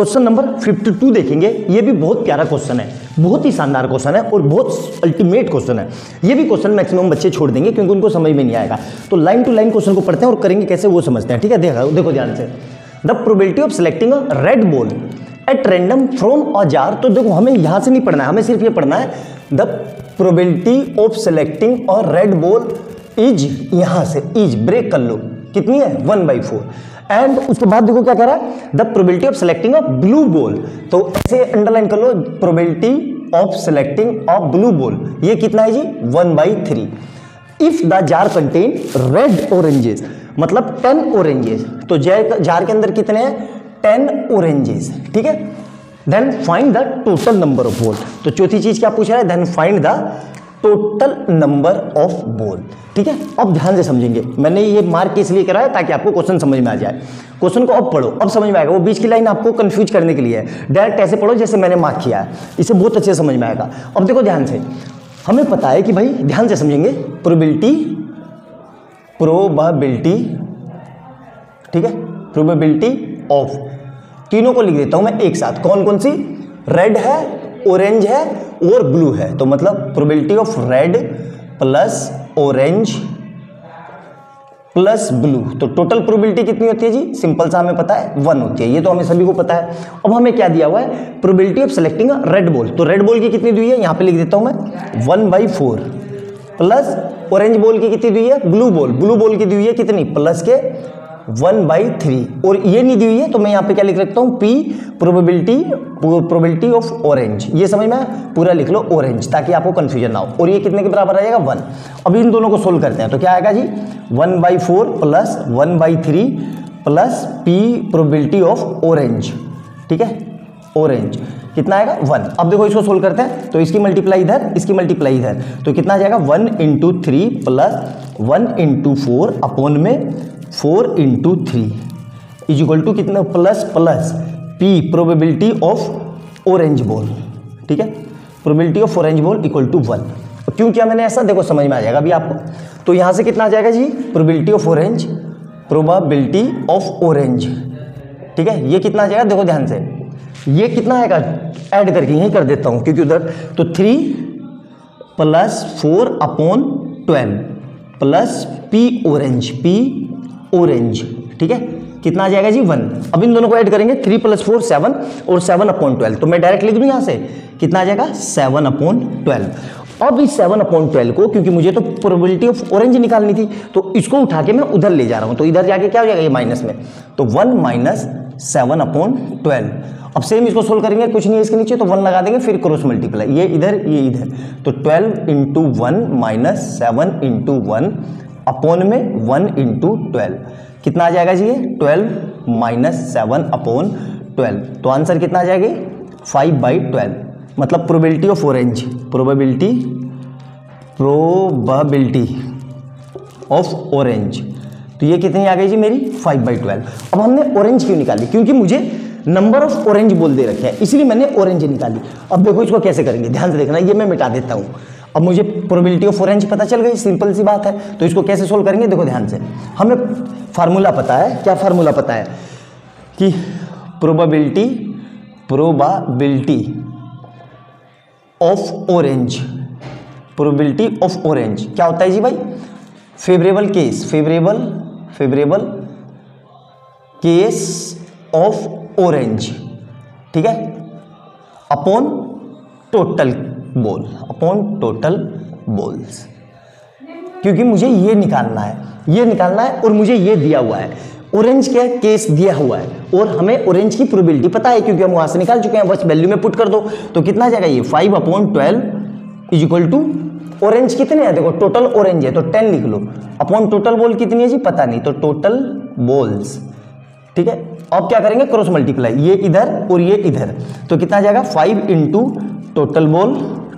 Question number 52 देखेंगे। ये भी बहुत प्यारा क्वेश्चन है, बहुत ही शानदार क्वेश्चन है और बहुत अल्टीमेट क्वेश्चन है। ये भी क्वेश्चन मैक्सिमम बच्चे छोड़ देंगे क्योंकि उनको समझ में नहीं आएगा। तो लाइन टू लाइन क्वेश्चन को पढ़ते हैं और करेंगे कैसे वो समझते हैं। ठीक है, देखो ध्यान से। The probability of selecting a red ball at random from a jar. तो देखो हमें यहाँ से नहीं पढ़ना है, हमें सिर्फ ये पढ़ना है the probability of selecting a red ball is, यहाँ से इज ब्रेक कर लो, कितनी है 1/4। एंड उसके बाद देखो क्या कह रहा है, the probability of selecting a blue ball. तो ऐसे अंडरलाइन कर लो, probability of selecting a blue ball, ये कितना है जी 1/3। If the jar contain red oranges, मतलब 10 ऑरेंजेस। तो जार के अंदर कितने हैं 10 ऑरेंजेस। ठीक है, then find the total number of ball. तो चौथी चीज क्या पूछ रहा है, then find the total number of ball. ठीक है, अब ध्यान से समझेंगे। मैंने ये मार्क इसलिए कराया ताकि आपको क्वेश्चन समझ में आ जाए। क्वेश्चन को अब पढ़ो, अब समझ में आएगा। वो बीच की लाइन आपको कंफ्यूज करने के लिए है, डायरेक्ट ऐसे पढ़ो जैसे मैंने मार्क किया है, इसे बहुत अच्छे से समझ में आएगा। अब देखो ध्यान से, हमें पता है कि भाई ध्यान से समझेंगे, प्रोबेबिलिटी ठीक है, प्रोबेबिलिटी ऑफ, तीनों को लिख देता हूँ मैं एक साथ। कौन कौन सी, रेड है, ऑरेंज है और ब्लू है। तो मतलब probability of red plus orange plus blue, तो टोटल प्रोबेबिलिटी कितनी होती है जी, सिंपल सा हमें पता है 1 होती है। ये तो हमें सभी को पता है। अब हमें क्या दिया हुआ है, probability of selecting red ball. तो रेड बॉल की कितनी दी है, यहाँ पे लिख देता हूं मैं 1/4 प्लस ऑरेंज बॉल की कितनी दी है, ब्लू बॉल की दी हुई है कितनी, प्लस के 1/3। और ये नहीं दी हुई है तो मैं यहाँ पे क्या लिख रखता हूँ, पी प्रोबेबिलिटी ऑफ ऑरेंज। ये समझ में पूरा लिख लो ऑरेंज, ताकि आपको कंफ्यूजन ना हो। और ये कितने के बराबर आ जाएगा 1। अब इन दोनों को सोल्व करते हैं तो क्या आएगा जी 1/4 plus 1/3 plus P probability of orange. ठीक है, ऑरेंज कितना आएगा 1। अब देखो इसको सोल्व करते हैं तो इसकी मल्टीप्लाई इधर, इसकी मल्टीप्लाई इधर, तो कितना आ जाएगा 1 × 3 प्लस 1 × 4 अपॉन में 4 × 3 इज इक्वल टू कितना, plus plus P probability of orange ball. ठीक है, probability of orange ball equal to 1। क्यों क्या मैंने ऐसा, देखो समझ में आ जाएगा अभी आपको। तो यहाँ से कितना आ जाएगा जी, प्रोबेबिलिटी ऑफ ऑरेंज। ठीक है, ये कितना आ जाएगा, देखो ध्यान से ये कितना आएगा, ऐड करके यहीं कर देता हूँ क्योंकि उधर तो 3 + 4 अपॉन 12 प्लस पी ऑरेंज। ठीक है, कितना आ जाएगा जी 1। अब इन दोनों को ऐड करेंगे, 3 + 4 7 और 7/12। तो मैं डायरेक्ट लिख दूँ यहाँ से कितना आ जाएगा 7/12। अब इस 7/12 को, क्योंकि मुझे तो प्रोबेबिलिटी ऑफ ऑरेंज निकालनी थी, तो इसको उठा के मैं उधर ले जा रहा हूँ। तो इधर जाके क्या हो जाएगा, ये माइनस में, तो 1 - 7/12। अब सेम इसको सोल्व करेंगे, कुछ नहीं है इसके नीचे, तो 1 लगा देंगे, फिर क्रॉस मल्टीप्लाई, ये इधर ये इधर, तो 12 × 1 - 7 × 1 अपॉन में 1 × 12 कितना आ जाएगा जी, ये 12 - 7/12। तो आंसर कितना आ जाएगा 5/12, मतलब probability of orange, probability of orange. तो ये कितनी आ गई जी मेरी 5/12। अब हमने ऑरेंज क्यों निकाली, क्योंकि मुझे नंबर ऑफ ऑरेंज बोल दे रखे हैं, इसलिए मैंने ऑरेंज निकाली। अब देखो इसको कैसे करेंगे, ध्यान से देखना, ये मैं मिटा देता हूँ। अब मुझे प्रोबेबिलिटी ऑफ ऑरेंज पता चल गई, सिंपल सी बात है। तो इसको कैसे सोल्व करेंगे, देखो ध्यान से, हमें फार्मूला पता है। क्या फार्मूला पता है कि प्रोबेबिलिटी ऑफ ऑरेंज क्या होता है जी भाई, फेवरेबल केस ऑफ ऑरेंज। ठीक है, अपॉन टोटल बॉल्स। क्योंकि मुझे ये निकालना है, और मुझे ये दिया हुआ है ऑरेंज का केस दिया हुआ है, और हमें ऑरेंज की प्रोबेबिलिटी पता है क्योंकि हम वहां से निकाल चुके हैं, बस वैल्यू में पुट कर दो। तो कितना आ जाएगा ये 5/12 इज इक्वल टू ऑरेंज कितने हैं, देखो टोटल ऑरेंज है तो 10 लिख लो, अपॉन टोटल बॉल कितनी है जी पता नहीं, तो टोटल बॉल्स। ठीक है, अब क्या करेंगे क्रॉस मल्टीप्लाई, ये इधर और ये इधर, तो कितना आ जाएगा 5 ×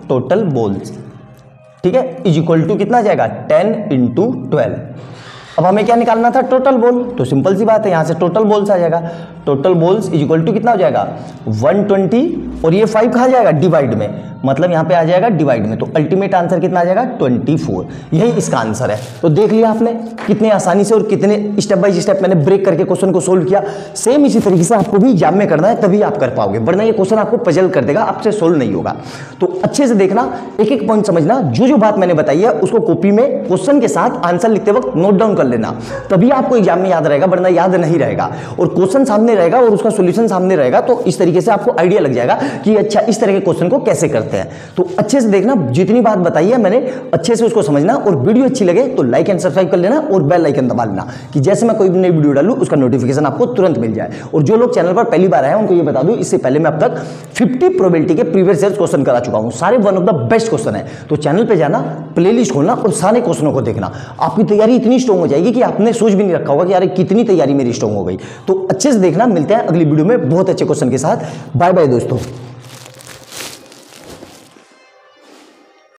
टोटल बॉल्स। ठीक है, इज इक्वल टू कितना आ जाएगा 10 × 12। अब हमें क्या निकालना था, टोटल बॉल, तो सिंपल सी बात है यहाँ से टोटल बॉल्स आ जाएगा। Total balls is equal to कितना हो जाएगा 120, और ये 5 कहाँ जाएगा डिवाइड में, मतलब यहाँ पे आ जाएगा डिवाइड में, तो अल्टीमेट आंसर कितना आ जाएगा 24। यही इसका आंसर है। तो देख लिया आपने कितने आसानी से और कितने स्टेप बाय स्टेप मैंने ब्रेक करके क्वेश्चन को सोल्व किया। सेम इसी तरीके से आपको भी एग्जाम में करना है, तभी आप कर पाओगे, वरना ये क्वेश्चन आपको पजल कर देगा, आपसे सोल्व नहीं होगा। तो अच्छे से देखना, एक एक पॉइंट समझना, जो जो बात मैंने बताई है उसको कॉपी में क्वेश्चन के साथ आंसर लिखते वक्त नोट डाउन कर लेना, तभी आपको एग्जाम में याद रहेगा, वरना याद नहीं रहेगा। और क्वेश्चन सामने रहेगा और उसका सोल्यूशन सामने रहेगा, तो इस तरीके से आपको आइडिया लग जाएगा कि अच्छा इस तरह के क्वेश्चन को कैसे करते हैं। तो अच्छे से देखना, जितनी बात बताई है मैंने अच्छे से उसको समझना, और वीडियो अच्छी लगे तो लाइक एंड सब्सक्राइब कर लेना और बेल आइकन दबा लेना कि जैसे मैं कोई भी नई वीडियो डालूँ उसका नोटिफिकेशन आपको तुरंत मिल जाए। और जो लोग चैनल पर पहली बार आए उनको ये बता दूँ, इससे पहले मैं अब तक 50 प्रोबेबिलिटी के प्रीवियस ईयर क्वेश्चन करा चुका हूँ, सारे one of the best question है। तो चैनल पर जाना, प्लेलिस्ट खोलना और सारे क्वेश्चनों को देखना, आपकी तैयारी इतनी स्ट्रॉन्ग हो जाएगी कि आपने सोच भी नहीं रखा होगा कि यार कितनी तैयारी मेरी स्ट्रॉन्ग हो गई। तो अच्छे से देखना, मिलते हैं अगली वीडियो में बहुत अच्छे क्वेश्चन के साथ। बाय बाय दोस्तों।